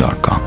gmail.com.